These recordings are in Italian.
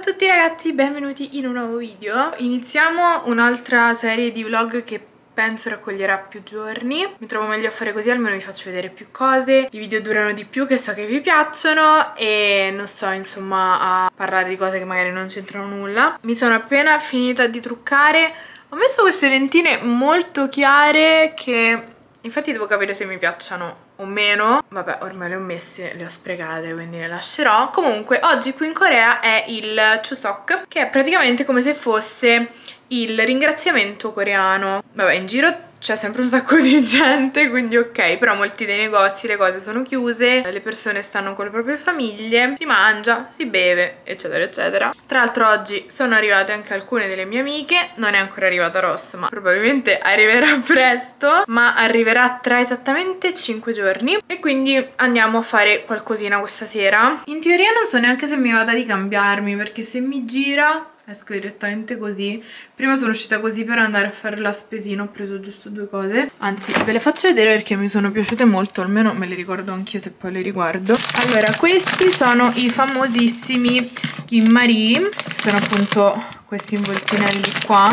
a tutti ragazzi, benvenuti in un nuovo video. Iniziamo un'altra serie di vlog che penso raccoglierà più giorni. Mi trovo meglio a fare così, almeno vi faccio vedere più cose. I video durano di più, che so che vi piacciono, e non sto insomma a parlare di cose che magari non c'entrano nulla. Mi sono appena finita di truccare. Ho messo queste lentine molto chiare che infatti devo capire se mi piacciono o meno. Vabbè, ormai le ho messe, le ho sprecate, quindi le lascerò. Comunque oggi qui in Corea è il Chuseok, che è praticamente come se fosse il ringraziamento coreano. Vabbè, in giro c'è sempre un sacco di gente, quindi ok, però molti dei negozi, le cose sono chiuse, le persone stanno con le proprie famiglie, si mangia, si beve, eccetera eccetera. Tra l'altro oggi sono arrivate anche alcune delle mie amiche, non è ancora arrivata Ross, ma probabilmente arriverà presto, ma arriverà tra esattamente 5 giorni e quindi andiamo a fare qualcosina questa sera. In teoria non so neanche se mi vada di cambiarmi, perché se mi gira esco direttamente così. Prima sono uscita così per andare a fare la spesina, ho preso giusto due cose. Anzi, ve le faccio vedere perché mi sono piaciute molto, almeno me le ricordo anch'io se poi le riguardo. Allora, questi sono i famosissimi Kimbap Mari, che sono appunto questi involtinelli qua,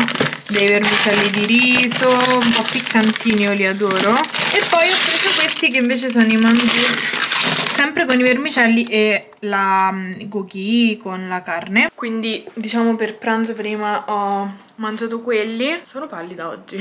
dei vermicelli di riso, un po' piccantini, io li adoro. E poi ho preso questi che invece sono i Mandu, sempre con i vermicelli e la gogi con la carne. Quindi diciamo per pranzo prima ho mangiato quelli. Sono pallida oggi.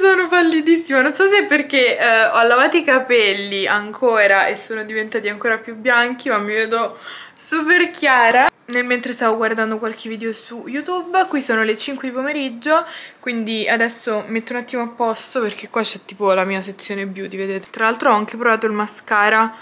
Sono pallidissima, non so se è perché ho lavato i capelli ancora e sono diventati ancora più bianchi, ma mi vedo super chiara. Nel mentre stavo guardando qualche video su YouTube. Qui sono le 5 di pomeriggio, quindi adesso metto un attimo a posto perché qua c'è tipo la mia sezione beauty, vedete. Tra l'altro ho anche provato il mascara,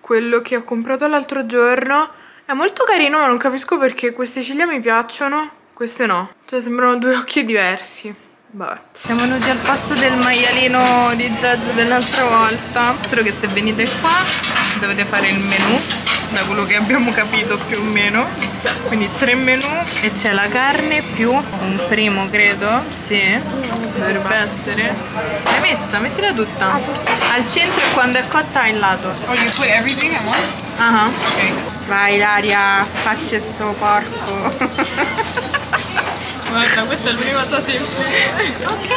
quello che ho comprato l'altro giorno. È molto carino, ma non capisco perché queste ciglia mi piacciono, queste no. Cioè sembrano due occhi diversi. Vabbè. Siamo venuti al pasto del maialino di Giorgio dell'altra volta. Solo che se venite qua dovete fare il menù, da quello che abbiamo capito più o meno. Quindi tre menù e c'è la carne più un primo, credo. Sì, dovrebbe essere. L'hai messa? Mettila tutta. Al centro e quando è cotta in lato. Oh, you put everything at once? Ah, ok. Vai Ilaria, faccia sto porco. Guarda, questo è il primo tasto semplice. Ok,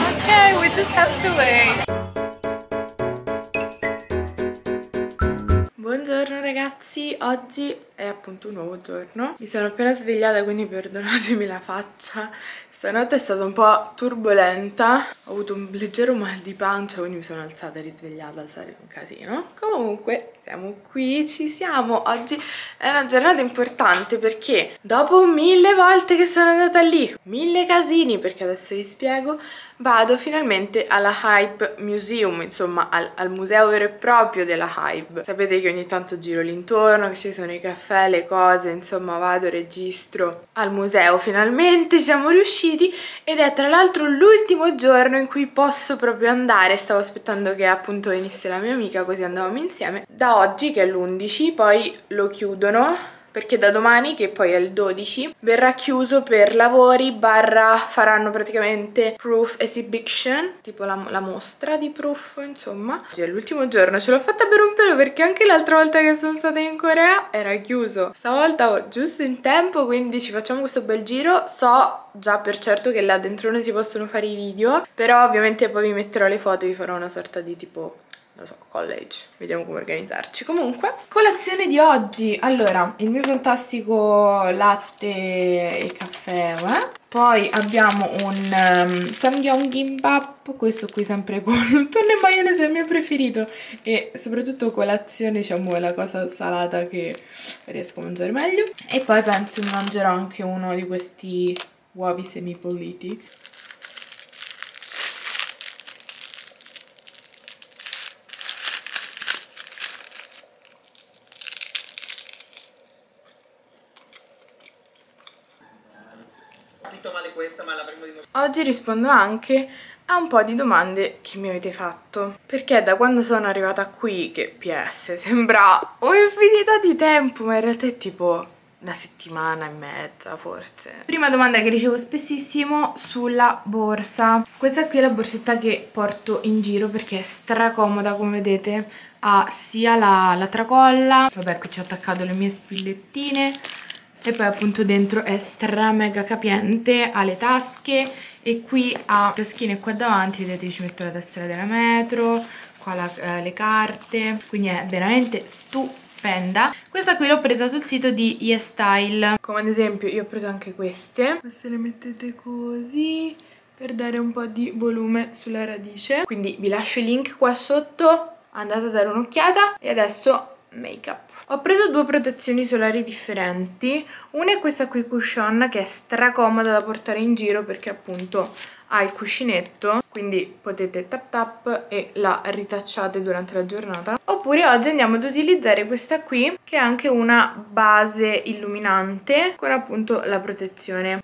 ok, we just have to wait. Buongiorno ragazzi, oggi è appunto un nuovo giorno. Mi sono appena svegliata, quindi perdonatemi la faccia. Stanotte è stata un po' turbolenta, ho avuto un leggero mal di pancia, quindi mi sono alzata e risvegliata, sarebbe un casino. Comunque siamo qui, ci siamo. Oggi è una giornata importante perché dopo 1000 volte che sono andata lì, 1000 casini, perché adesso vi spiego, vado finalmente alla HYBE Museum, insomma al museo vero e proprio della HYBE. Sapete che ogni tanto giro lì intorno, che ci sono i caffè, le cose, insomma vado, registro. Al museo finalmente siamo riusciti ed è tra l'altro l'ultimo giorno in cui posso proprio andare. Stavo aspettando che appunto venisse la mia amica, così andavamo insieme. Da oggi, che è l'11, poi lo chiudono, perché da domani, che poi è il 12, verrà chiuso per lavori barra faranno praticamente proof exhibition, tipo la mostra di proof, insomma. Oggi è l'ultimo giorno, ce l'ho fatta per un pelo perché anche l'altra volta che sono stata in Corea era chiuso. Stavolta ho giusto in tempo, quindi ci facciamo questo bel giro. So già per certo che là dentro non si possono fare i video, però ovviamente poi vi metterò le foto, vi farò una sorta di tipo, non lo so, college, vediamo come organizzarci. Comunque, colazione di oggi, allora, il mio fantastico latte e caffè, poi abbiamo un samgyong kimbap, questo qui sempre con tonno e maionese, il mio preferito, e soprattutto colazione, diciamo, è la cosa salata che riesco a mangiare meglio. E poi penso che mangerò anche uno di questi uovi semibolliti. Oggi rispondo anche a un po' di domande che mi avete fatto, perché da quando sono arrivata qui, che PS sembra un'infinità di tempo, ma in realtà è tipo una settimana e mezza forse. Prima domanda che ricevo spessissimo sulla borsa. Questa qui è la borsetta che porto in giro perché è stracomoda, come vedete. Ha sia la tracolla, vabbè qui ci ho attaccato le mie spillettine, e poi appunto dentro è stra mega capiente, ha le tasche e qui ha taschine qua davanti, vedete ci metto la tastiera della metro, qua le carte, quindi è veramente stupenda. Questa qui l'ho presa sul sito di YesStyle, come ad esempio io ho preso anche queste le mettete così per dare un po' di volume sulla radice, quindi vi lascio il link qua sotto, andate a dare un'occhiata. E adesso make up. Ho preso due protezioni solari differenti, una è questa qui cushion che è stracomoda da portare in giro perché appunto ha il cuscinetto, quindi potete tap tap e la ritacciate durante la giornata, oppure oggi andiamo ad utilizzare questa qui che è anche una base illuminante con appunto la protezione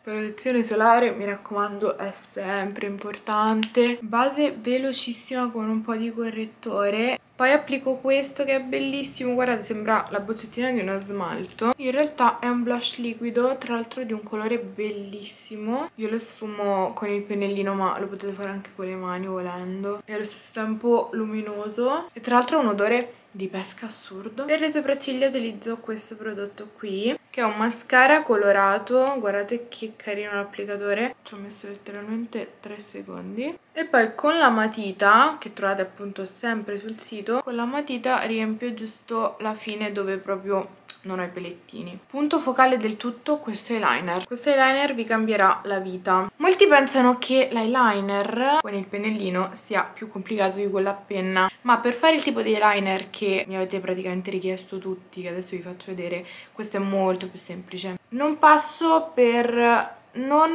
solare, mi raccomando è sempre importante, base velocissima con un po' di correttore. Poi applico questo che è bellissimo, guardate sembra la boccettina di uno smalto, in realtà è un blush liquido, tra l'altro di un colore bellissimo, io lo sfumo con il pennellino ma lo potete fare anche con le mani volendo, è allo stesso tempo luminoso e tra l'altro ha un odore di pesca assurdo. Per le sopracciglia utilizzo questo prodotto qui che è un mascara colorato, guardate che carino l'applicatore, ci ho messo letteralmente 3 secondi e poi con la matita, che trovate appunto sempre sul sito, con la matita riempio giusto la fine dove proprio non ho i pelettini. Punto focale del tutto questo eyeliner. Questo eyeliner vi cambierà la vita. Molti pensano che l'eyeliner con il pennellino sia più complicato di con la penna, ma per fare il tipo di eyeliner che mi avete praticamente richiesto tutti, che adesso vi faccio vedere, questo è molto più semplice. Non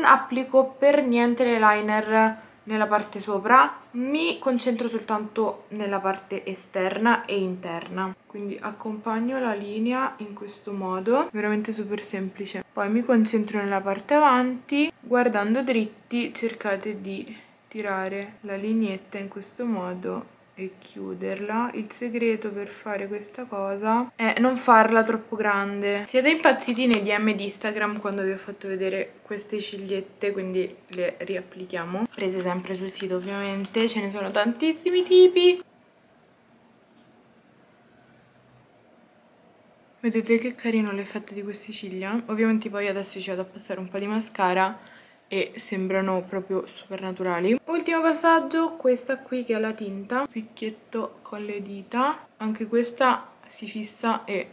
applico per niente l'eyeliner nella parte sopra, mi concentro soltanto nella parte esterna e interna, quindi accompagno la linea in questo modo, veramente super semplice. Poi mi concentro nella parte avanti, guardando dritti cercate di tirare la lineetta in questo modo e chiuderla. Il segreto per fare questa cosa è non farla troppo grande. Siete impazziti nei DM di Instagram quando vi ho fatto vedere queste cigliette, quindi le riapplichiamo, prese sempre sul sito ovviamente, ce ne sono tantissimi tipi. Vedete che carino l'effetto di queste ciglia? Ovviamente poi adesso ci vado a passare un po' di mascara e sembrano proprio super naturali. Ultimo passaggio, questa qui che ha la tinta, picchietto con le dita, anche questa si fissa e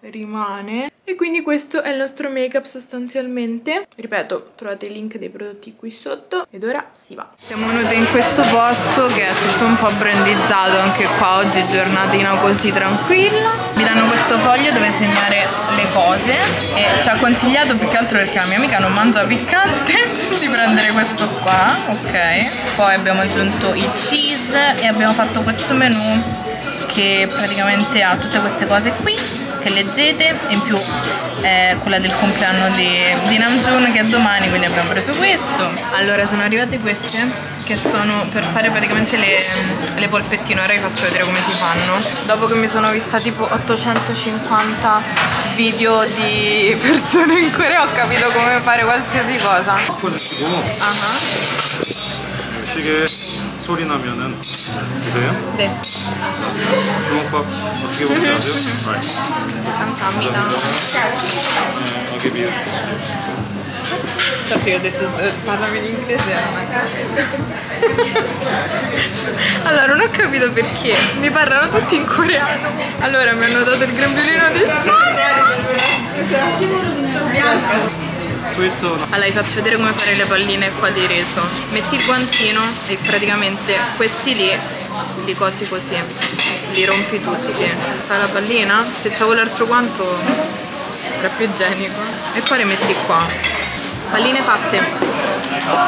rimane, e quindi questo è il nostro make up sostanzialmente. Ripeto, trovate il link dei prodotti qui sotto ed ora si va. Siamo venute in questo posto che è tutto un po' brandizzato, anche qua oggi giornatina così tranquilla, mi danno questo foglio dove segnare le cose e ci ha consigliato, più che altro perché la mia amica non mangia piccante, di prendere questo qua, ok. Poi abbiamo aggiunto il cheese e abbiamo fatto questo menù che praticamente ha tutte queste cose qui che leggete, in più è quella del compleanno di Namjoon che è domani, quindi abbiamo preso questo. Allora sono arrivate queste che sono per fare praticamente le polpettine, ora vi faccio vedere come si fanno. Dopo che mi sono vista tipo 850 video di persone in Corea ho capito come fare qualsiasi cosa. 소리 나면은 드세요? 네. 주먹밥 어떻게 먹는지 아세요? 감사합니다. 네, 이게 비유. Certo io ho detto parlami in inglese. Allora non ho capito perché mi parlano tutti in coreano. Allora mi hanno dato il grembiulino di spagna. Allora vi faccio vedere come fare le palline qua di riso. Metti il guantino e praticamente questi lì li cosi così, li rompi tutti, sì. Fai la pallina, se c'avevo l'altro guanto era più igienico. E poi le metti qua, palline fatte.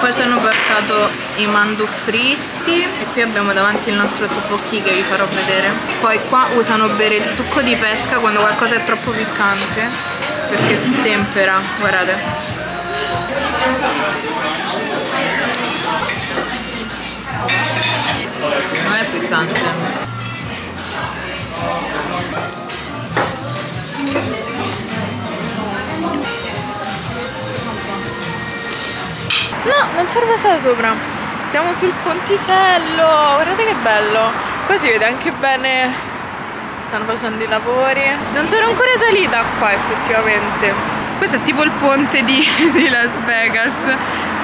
Poi ci hanno portato i mandu fritti e qui abbiamo davanti il nostro tteokbokki che vi farò vedere. Poi qua usano bere il succo di pesca quando qualcosa è troppo piccante perché si tempera, guardate. Non è piccante. No, non c'è il Versailles sopra. Siamo sul ponticello. Guardate che bello. Qua si vede anche bene. Stanno facendo i lavori. Non c'era ancora salita qua, effettivamente. Questo è tipo il ponte di Las Vegas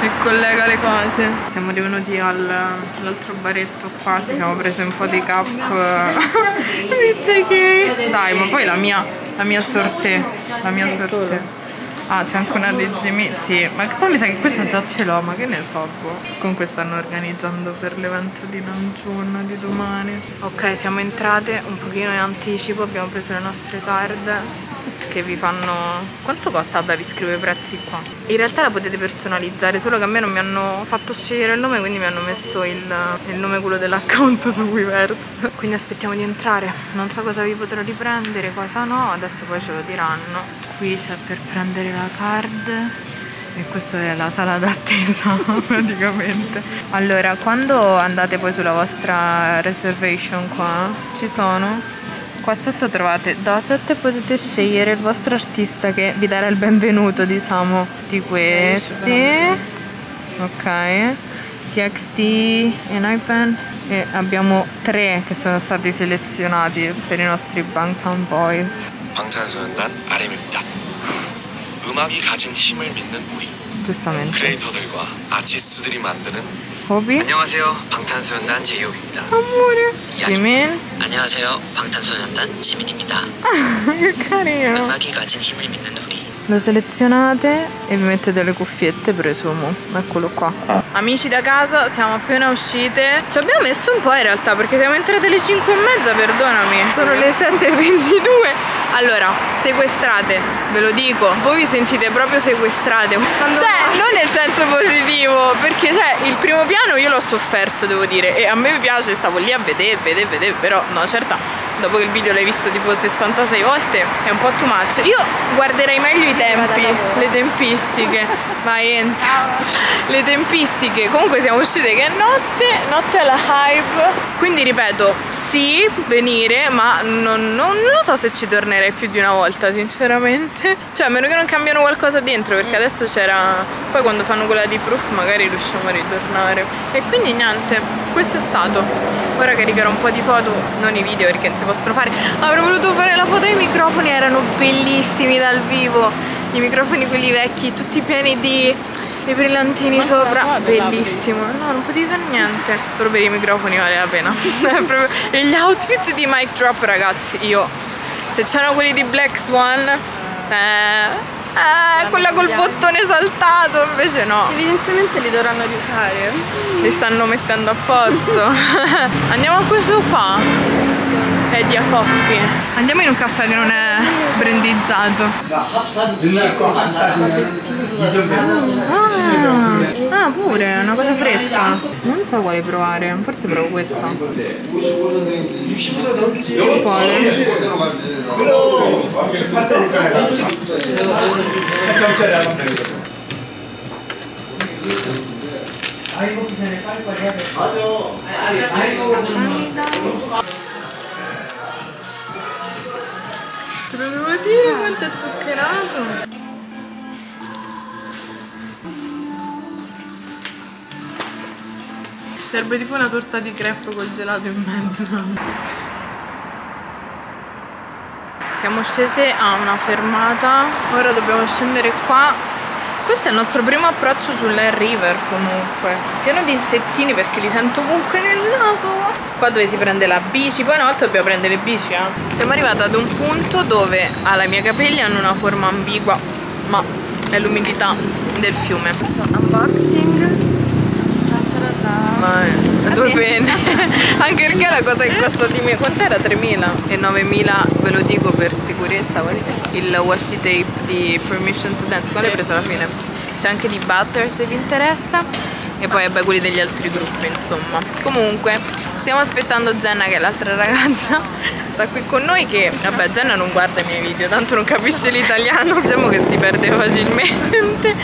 che collega le cose. Siamo rivenuti all'altro baretto qua. Ci siamo presi un po' di cup di JK. Dai, ma poi la mia sortée. La mia sortée. Ah, c'è anche una DGM, sì, ma poi mi sa che questa già ce l'ho, ma che ne so, boh. Comunque stanno organizzando per l'evento di Namjoon di domani. Ok, siamo entrate un pochino in anticipo, abbiamo preso le nostre card che vi fanno... Quanto costa? Vabbè, vi scrivo i prezzi qua. In realtà la potete personalizzare, solo che a me non mi hanno fatto scegliere il nome, quindi mi hanno messo il nome quello dell'account su cui verso. Quindi aspettiamo di entrare, non so cosa vi potrò riprendere, cosa no, adesso poi ce lo diranno. Qui c'è per prendere la card e questa è la sala d'attesa praticamente. Allora, quando andate poi sulla vostra reservation qua, ci sono, qua sotto trovate Dacet e potete scegliere il vostro artista che vi darà il benvenuto, diciamo, di questi. Ok, TXT e Night Band, e abbiamo tre che sono stati selezionati per i nostri Bangtan Boys. 방탄소년단 RM입니다. 음악이 가진 힘을 믿는 우리 크리에이터들과 아티스트들이 만드는 호비? 안녕하세요. 방탄소년단 제이홉입니다. 지민. 안녕하세요. 방탄소년단 지민입니다. 음악이 가진 힘을 믿는 우리. Lo selezionate e vi mettete le cuffiette, presumo. Eccolo qua. Amici da casa, siamo appena uscite. Ci abbiamo messo un po' in realtà, perché siamo entrate alle 5:30, perdonami. Sono le 7:22. Allora, sequestrate, ve lo dico. Voi vi sentite proprio sequestrate. Cioè, non nel senso positivo, perché cioè, il primo piano io l'ho sofferto, devo dire. E a me piace, stavo lì a vedere, però no, certo. Dopo che il video l'hai visto tipo 66 volte è un po' too much. Io guarderei meglio i tempi, le tempistiche. Vai, entra. Le tempistiche. Comunque siamo uscite che è notte alla HYBE. Quindi ripeto, sì, venire, ma non lo so se ci tornerei più di una volta, sinceramente. Cioè, a meno che non cambiano qualcosa dentro, perché adesso c'era... Poi quando fanno quella di proof magari riusciamo a ritornare. E quindi niente, questo è stato. Ora caricherò un po' di foto, non i video perché non si possono fare. Avrei voluto fare la foto, i microfoni erano bellissimi dal vivo. I microfoni quelli vecchi, tutti pieni di brillantini sopra. Bellissimo. No, non potevi fare niente. Solo per i microfoni vale la pena. E gli outfit di mic drop, ragazzi, io... Se c'erano quelli di Black Swan... quella col bottone saltato, invece no. Evidentemente li dovranno riusare. Li stanno mettendo a posto. Andiamo a questo qua. È di a coffee. Andiamo in un caffè che non è brandizzato. Ah, pure, è una cosa fresca. Non so quale provare, forse provo questa. Te lo devo dire quanto è zuccherato. Serve tipo una torta di crepe col gelato in mezzo. Siamo scese a una fermata, ora dobbiamo scendere qua. Questo è il nostro primo approccio sulla river, comunque pieno di insettini perché li sento ovunque nel naso. Qua dove si prende la bici, poi una volta dobbiamo prendere le bici, eh. Siamo arrivati ad un punto dove alla mia capelli hanno una forma ambigua, ma è l'umidità del fiume. Questo unboxing. Due penne. Anche perché la cosa che costa di me, quant'era? 3.000 e 9.000, ve lo dico per sicurezza. Il washi tape di Permission to Dance, quale sì, ho preso alla fine. C'è anche di Butter se vi interessa. E poi vabbè, quelli degli altri gruppi, insomma. Comunque stiamo aspettando Jenna, che è l'altra ragazza, sta qui con noi, che vabbè, Jenna non guarda i miei video, tanto non capisce l'italiano, diciamo che si perde facilmente.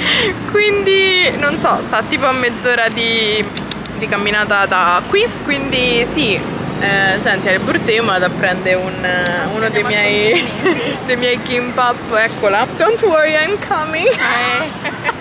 Quindi non so, sta tipo a mezz'ora di camminata da qui, quindi sì, senti, è brutto, io mi vado a prendere uno dei miei Kimbap, eccola. Don't worry, I'm coming.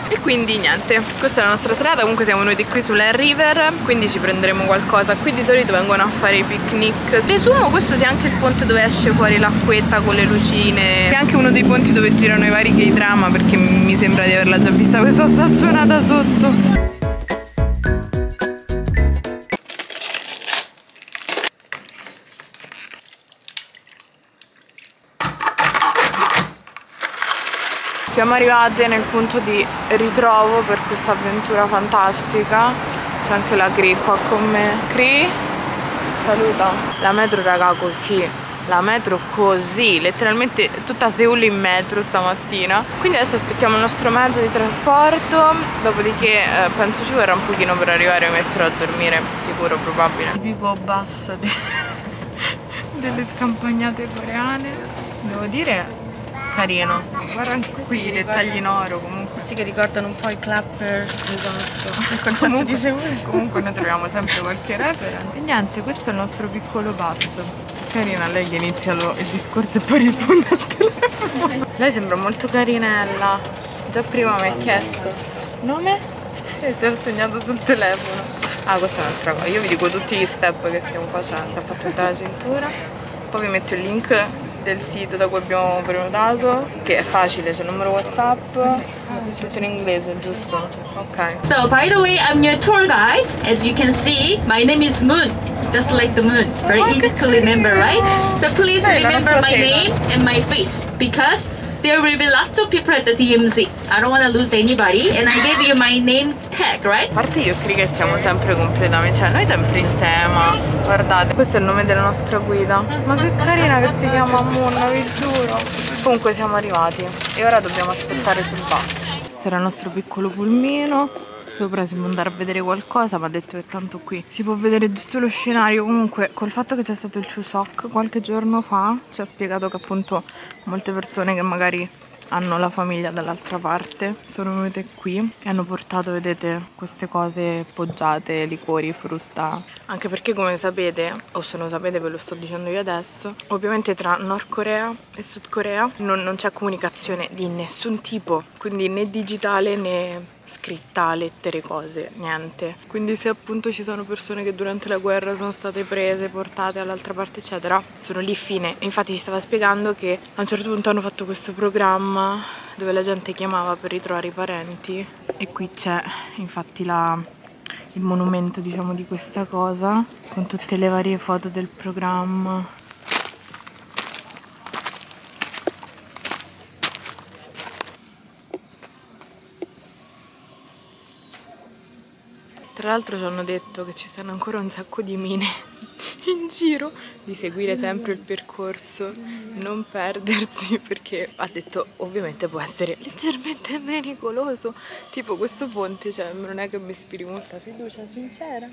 E quindi niente, questa è la nostra serata. Comunque siamo venuti qui sulla river, quindi ci prenderemo qualcosa. Qui di solito vengono a fare i picnic. Presumo questo sia anche il ponte dove esce fuori l'acquetta con le lucine. È anche uno dei ponti dove girano i vari K-drama, perché mi sembra di averla già vista questa stagionata sotto. Siamo arrivate nel punto di ritrovo per questa avventura fantastica. C'è anche la Cri qua con me. Cri, saluta. La metro, raga, così. La metro così. Letteralmente tutta Seul in metro stamattina. Quindi adesso aspettiamo il nostro mezzo di trasporto. Dopodiché penso ci vorrà un pochino per arrivare e metterò a dormire. Sicuro, probabile. Tipico basso delle scampagnate coreane. Devo dire... carino. Guarda anche qui i dettagli in oro, comunque. Questi che ricordano un po' i clappers. Esatto. Il concetto comunque, di Seul. Comunque noi troviamo sempre qualche rapper. E niente, questo è il nostro piccolo passo. Carina, lei gli inizia il discorso e poi risponde al telefono. Lei sembra molto carinella. Già prima mi ha chiesto. Nome? Sì, ti ho segnato sul telefono. Ah, questa è un'altra cosa. Io vi dico tutti gli step che stiamo facendo. Ha fatto tutta la cintura. Poi vi metto il link del sito da cui abbiamo prenotato, che è facile, c'è il numero WhatsApp, tutto in inglese, giusto? Ok. So, by the way, I'm your tour guide. As you can see, my name is Moon, just like the moon. Very easy to remember, right? So please remember my name and my face, because there will be lots of people at the DMZ. I don't want to lose anybody, and I gave you my name tag, right? A parte io credo che siamo sempre completamente, cioè noi sempre in tema. Guardate, questo è il nome della nostra guida. Ma che carina che si chiama Moon, vi giuro. Comunque siamo arrivati e ora dobbiamo aspettare sul bus. Questo era il nostro piccolo pulmino. Sopra si può andare a vedere qualcosa, ma ha detto che tanto qui si può vedere giusto lo scenario. Comunque, col fatto che c'è stato il Chuseok qualche giorno fa, ci ha spiegato che appunto molte persone che magari hanno la famiglia dall'altra parte sono venute qui e hanno portato, vedete, queste cose poggiate, liquori, frutta. Anche perché, come sapete, o se non sapete ve lo sto dicendo io adesso, ovviamente tra Nord Corea e Sud Corea non c'è comunicazione di nessun tipo, quindi né digitale né scritta, lettere, cose, niente. Quindi se appunto ci sono persone che durante la guerra sono state prese, portate all'altra parte eccetera, sono lì fine. E infatti ci stava spiegando che a un certo punto hanno fatto questo programma dove la gente chiamava per ritrovare i parenti, e qui c'è infatti il monumento, diciamo, di questa cosa con tutte le varie foto del programma. Tra l'altro ci hanno detto che ci stanno ancora un sacco di mine in giro, di seguire sempre il percorso, non perdersi, perché ha detto ovviamente può essere leggermente pericoloso, tipo questo ponte, cioè non è che mi ispiri molta fiducia sincera.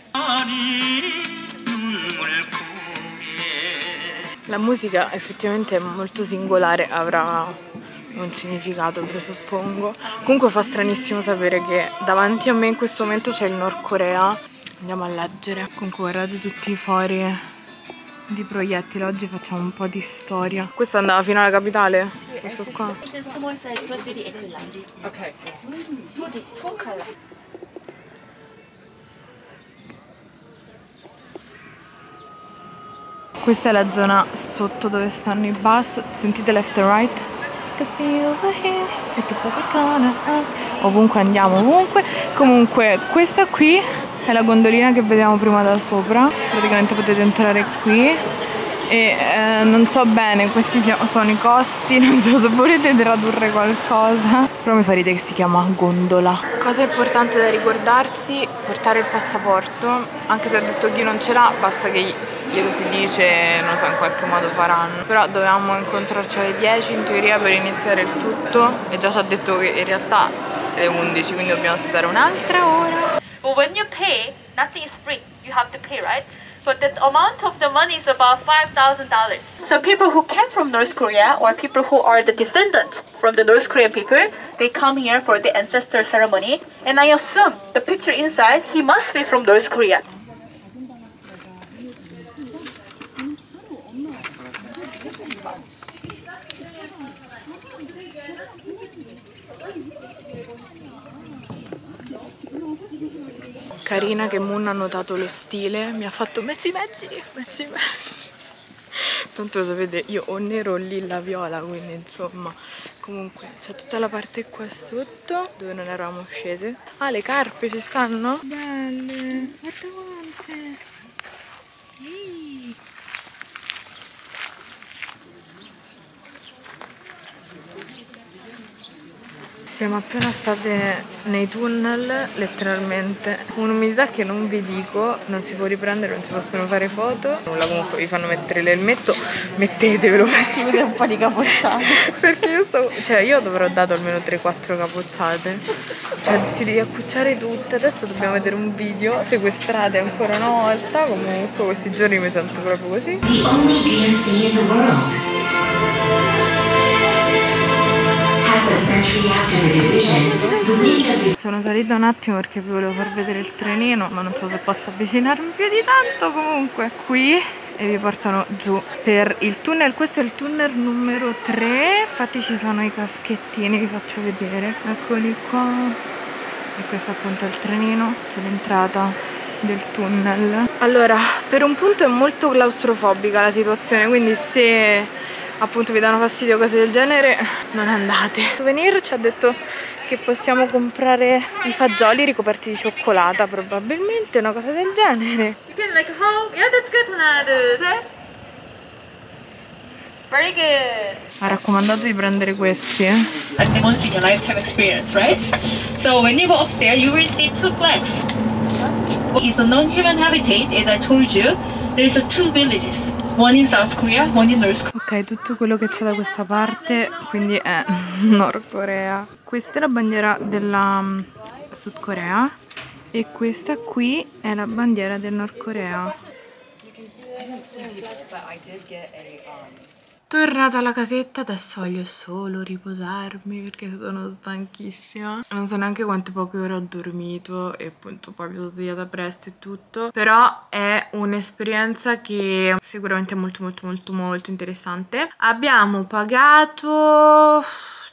La musica effettivamente è molto singolare, avrà un significato, presuppongo. Comunque fa stranissimo sapere che davanti a me in questo momento c'è il Nord Corea. Andiamo a leggere. Comunque guardate tutti i fori di proiettili. Oggi facciamo un po' di storia. Questa andava fino alla capitale? Sì, questo qua. Ok. Questa è la zona sotto dove stanno i bus. Sentite left and right? Ovunque andiamo, ovunque. Comunque questa qui è la gondolina che vediamo prima da sopra. Praticamente potete entrare qui. E non so bene, questi sono i costi. Non so se volete tradurre qualcosa, però mi fa ridere che si chiama gondola. Cosa importante da ricordarsi: portare il passaporto. Anche se ha detto chi non ce l'ha, basta che glielo si dice, non so, in qualche modo faranno. Però dovevamo incontrarci alle 10 in teoria per iniziare il tutto, e già ci ha detto che in realtà è le 11, quindi dobbiamo aspettare un'altra ora. Well, when you pay, nothing is free. You have to pay, right? But the amount of the money is about $5,000. So people who came from North Korea, or people who are the descendants from the North Korean people, they come here for the ancestor ceremony. And I assume the picture inside, he must be from North Korea. carina che Moon ha notato lo stile, mi ha fatto mezzi. Tanto lo sapete, io ho nero, lilla, viola, quindi insomma. Comunque c'è tutta la parte qua sotto dove non eravamo scese. Ah, le carpe ci stanno? Belle, guarda quante. Siamo appena state nei tunnel, letteralmente. Un'umidità che non vi dico, non si può riprendere, non si possono fare foto. Nulla, comunque vi fanno mettere l'elmetto, mettetevelo. Mettete un po' di capocciate. Perché io stavo... cioè io dovrò dato almeno 3-4 capocciate. Cioè ti devi accucciare tutte. Adesso dobbiamo vedere un video, sequestrate ancora una volta. Comunque questi giorni mi sento proprio così. The only DMC in the world. Sono salita un attimo perché vi volevo far vedere il trenino, ma non so se posso avvicinarmi più di tanto. Comunque qui e vi portano giù per il tunnel. Questo è il tunnel numero 3, infatti ci sono i caschettini, vi faccio vedere. Eccoli qua. E questo appunto è il trenino, c'è l'entrata del tunnel. Allora, per un punto è molto claustrofobica la situazione, quindi se appunto vi danno fastidio cose del genere non andate. Souvenir ci ha detto che possiamo comprare i fagioli ricoperti di cioccolata, probabilmente una cosa del genere. You can like hold. Yeah, that's good. Una, due, tre. Very good. Ha raccomandato di prendere questi. Once in your lifetime experience, right? So when you go upstairs, you will see two flags. It's a non-human habitat, as I told you. There's two villages. One in South Korea, one in North Korea. Ok, tutto quello che c'è da questa parte, quindi è Nord Corea. Questa è la bandiera della Sud Corea e questa qui è la bandiera del Nord Corea. Tornata alla casetta, adesso voglio solo riposarmi perché sono stanchissima. Non so neanche quante poche ore ho dormito e appunto poi mi sono svegliata presto e tutto. Però è un'esperienza che sicuramente è molto interessante. Abbiamo pagato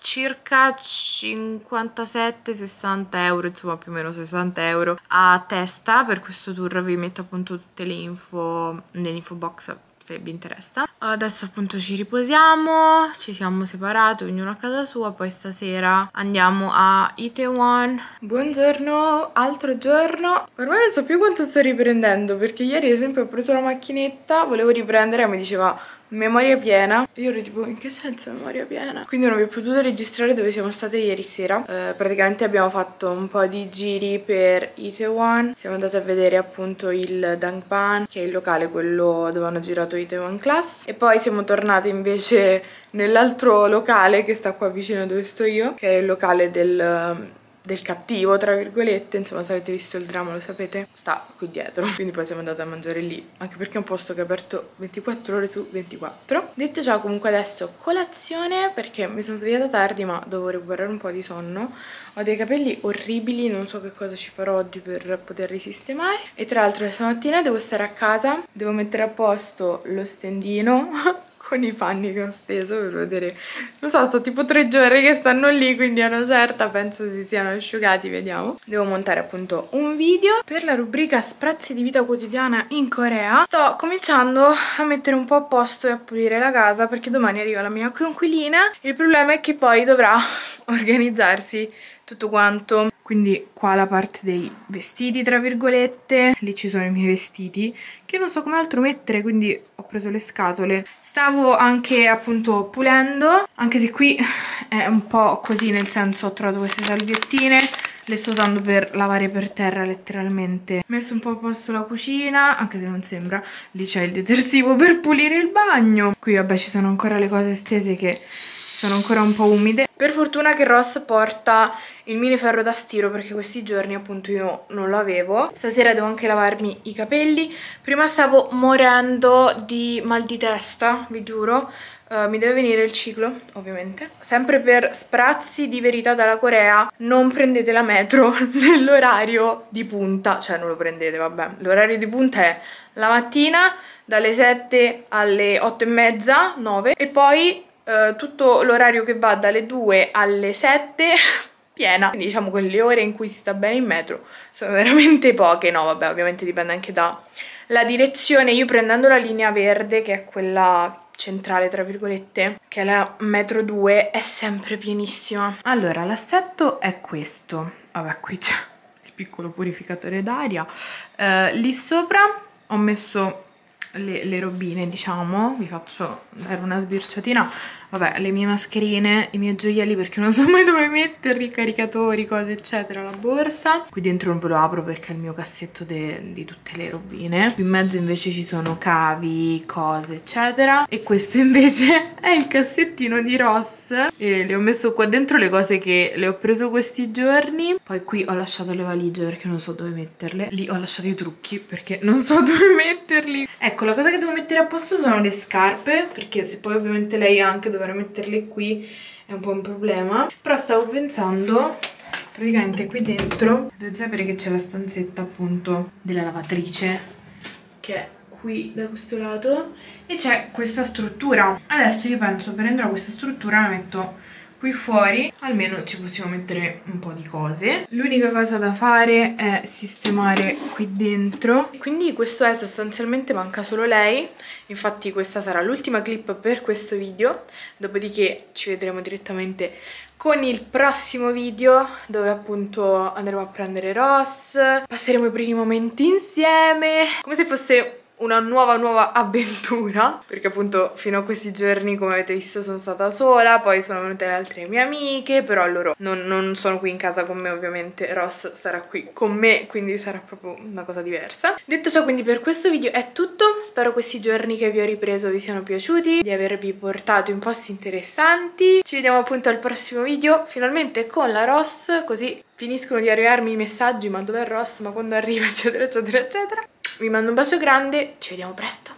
circa 57-60 euro, insomma più o meno 60 euro a testa per questo tour. Vi metto appunto tutte le info nell'info box se vi interessa. Adesso appunto ci riposiamo, ci siamo separati, ognuno a casa sua, poi stasera andiamo a Itaewon. Buongiorno, altro giorno. Ormai non so più quanto sto riprendendo, perché ieri ad esempio ho preso la macchinetta, volevo riprendere e mi diceva memoria piena. Io ero tipo, in che senso memoria piena? Quindi non vi ho potuto registrare dove siamo state ieri sera. Praticamente abbiamo fatto un po' di giri per Itaewon. Siamo andate a vedere appunto il Dangpan, che è il locale quello dove hanno girato Itaewon Class. E poi siamo tornate invece nell'altro locale che sta qua vicino dove sto io, che è il locale del cattivo, tra virgolette. Insomma, se avete visto il dramma lo sapete, sta qui dietro. Quindi poi siamo andati a mangiare lì, anche perché è un posto che è aperto 24 ore su 24. Detto ciò, comunque adesso colazione, perché mi sono svegliata tardi ma devo recuperare un po' di sonno. Ho dei capelli orribili, non so che cosa ci farò oggi per poterli sistemare. E tra l'altro stamattina devo stare a casa, devo mettere a posto lo stendino con i panni che ho steso per vedere, non so, sono tipo 3 giorni che stanno lì, quindi a una certa penso si siano asciugati, vediamo. Devo montare appunto un video per la rubrica sprazzi di vita quotidiana in Corea. Sto cominciando a mettere un po' a posto e a pulire la casa perché domani arriva la mia coinquilina. Il problema è che poi dovrà organizzarsi tutto quanto. Quindi qua la parte dei vestiti, tra virgolette, lì ci sono i miei vestiti che non so come altro mettere, quindi ho preso le scatole. Stavo anche appunto pulendo, anche se qui è un po' così, nel senso ho trovato queste salviettine, le sto usando per lavare per terra letteralmente. Ho messo un po' a posto la cucina, anche se non sembra, lì c'è il detersivo per pulire il bagno. Qui vabbè ci sono ancora le cose stese che sono ancora un po' umide. Per fortuna che Ross porta il mini ferro da stiro, perché questi giorni appunto io non lo avevo. Stasera devo anche lavarmi i capelli. Prima stavo morendo di mal di testa, vi giuro. Mi deve venire il ciclo, ovviamente. Sempre per sprazzi di verità dalla Corea, non prendete la metro nell'orario di punta. Cioè non lo prendete, vabbè. L'orario di punta è la mattina dalle 7 alle 8 e mezza, 9. E poi tutto l'orario che va dalle 2 alle 7 piena, quindi diciamo quelle ore in cui si sta bene in metro sono veramente poche. No vabbè, ovviamente dipende anche dalla direzione. Io prendendo la linea verde, che è quella centrale tra virgolette, che è la metro 2, è sempre pienissima. Allora l'assetto è questo, vabbè qui c'è il piccolo purificatore d'aria, lì sopra ho messo le robine, diciamo, vi faccio dare una sbirciatina, vabbè, le mie mascherine, i miei gioielli perché non so mai dove metterli, i caricatori, cose eccetera, la borsa. Qui dentro non ve lo apro perché è il mio cassetto di tutte le robine. Qui in mezzo invece ci sono cavi, cose eccetera, e questo invece è il cassettino di Ross, e le ho messo qua dentro le cose che le ho preso questi giorni. Poi qui ho lasciato le valigie perché non so dove metterle, lì ho lasciato i trucchi perché non so dove metterli. Ecco, la cosa che devo mettere a posto sono le scarpe, perché se poi ovviamente lei anche dove metterle qui è un po' un problema. Però stavo pensando, praticamente qui dentro dovete sapere che c'è la stanzetta appunto della lavatrice, che è qui da questo lato, e c'è questa struttura. Adesso io penso prenderò questa struttura, la metto qui fuori, almeno ci possiamo mettere un po' di cose. L'unica cosa da fare è sistemare qui dentro, quindi questo è sostanzialmente, manca solo lei. Infatti questa sarà l'ultima clip per questo video, dopodiché ci vedremo direttamente con il prossimo video, dove appunto andremo a prendere Ross, passeremo i primi momenti insieme come se fosse una nuova avventura, perché appunto fino a questi giorni, come avete visto, sono stata sola. Poi sono venute le altre mie amiche, però loro non sono qui in casa con me, ovviamente Ross sarà qui con me, quindi sarà proprio una cosa diversa. Detto ciò, quindi per questo video è tutto. Spero questi giorni che vi ho ripreso vi siano piaciuti, di avervi portato in posti interessanti. Ci vediamo appunto al prossimo video, finalmente con la Ross, così finiscono di arrivarmi i messaggi: ma dov'è Ross, ma quando arriva, eccetera eccetera eccetera. Vi mando un bacio grande, ci vediamo presto!